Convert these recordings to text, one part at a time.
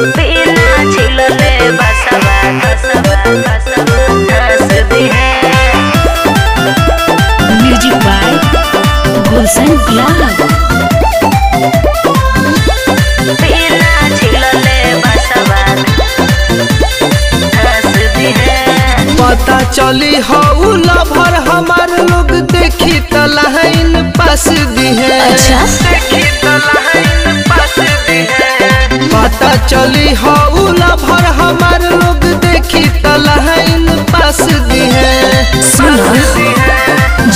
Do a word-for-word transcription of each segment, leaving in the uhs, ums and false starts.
Music by गुलशन प्यार। पता चली हऊ लभर हमार लोग देखी त लाइन पास दिहे। अच्छा? देखी त लाइन पास दिहे। पता चली हऊ लभर हमार लोग देखी त लाइन पास दिहे।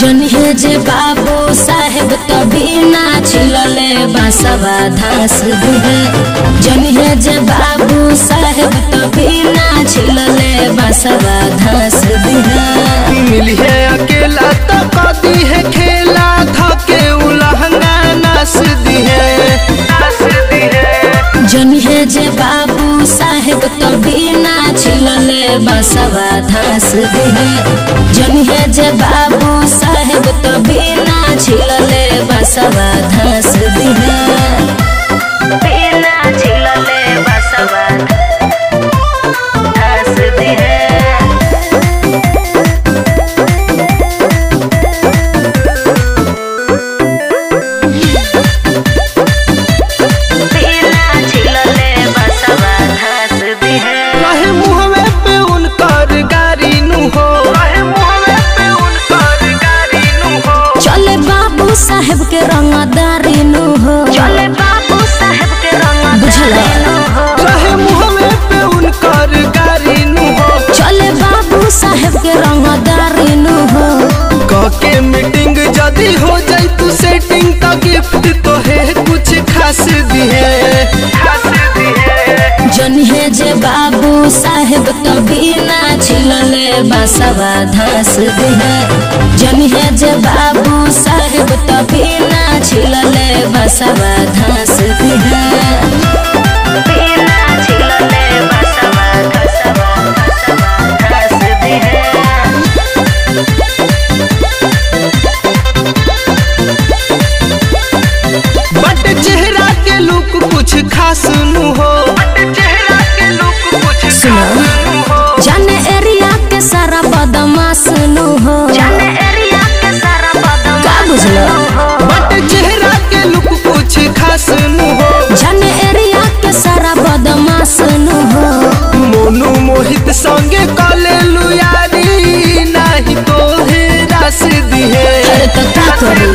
जनिहे जे बाबू साहेब कभी ना छिलले बासवा धास दिहे। जनिहे जे बाबू साहेब कभी ना छिलले बासवा धास दिहे। मिली है अकेला तो कदी है खेला धके उलहंगा नास दिहे नास दिहे। जनिहे जे बाबू साहेब कभी ना छिलले बासवा धास दिहे। जनिहे जे बाबू साहेब कभी ना छिलले बासवा धास दिहे। बिना छिलले बासवा धास दिहे। बिना छिलले बासवा धास दिहे। काहे मुँह में पे उनकर गारी नु हो। काहे मुँह में पे उनकर गारी नु हो। चले बाबू साहेब के रंगदारी नु हो। चले बाबू साहेब के रंगदारी नु हो। काहे मुँह में पे उनकर गारी नु हो। चले बाबू साहेब के रंगदारी नु हो। कके मीटिंग जदी हो जाई तू सेटिंग त गिफ्ट तो है कुछ खास दिहे खास दिहे। जनिहे जे बाबू साहेब कभी ना छिलले बासवा धास दिहे। जनिहे जे बाबू साहेब कभी ना छिलले बासवा धास दिहे। बिना छिलले बासवा धासवा धासवा धास दिहे। बट चेहरा के लुक कुछ खास नु हो। बट चेहरा के लुक कुछ खास नु हो। जाने एरिया के सारा बदमाश नु हो। जाने एरिया के सारा बदमाश नु हो। बट चेहरा के लुक कुछ खास नु हो। जाने एरिया के सारा बदमाश नु हो। मोनू मोहित संगे कले लू यारी नाही तो है रास दिहे। अरे तो का करू।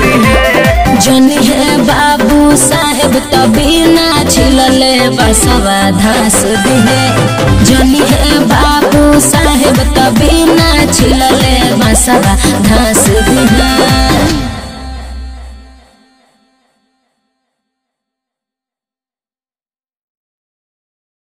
जनिहे बाबू साहेब तभी ना छिलले बासवा धास दिहे। जनिहे बाबू साहेब तभी ना छिलले बासवा धास दिहे।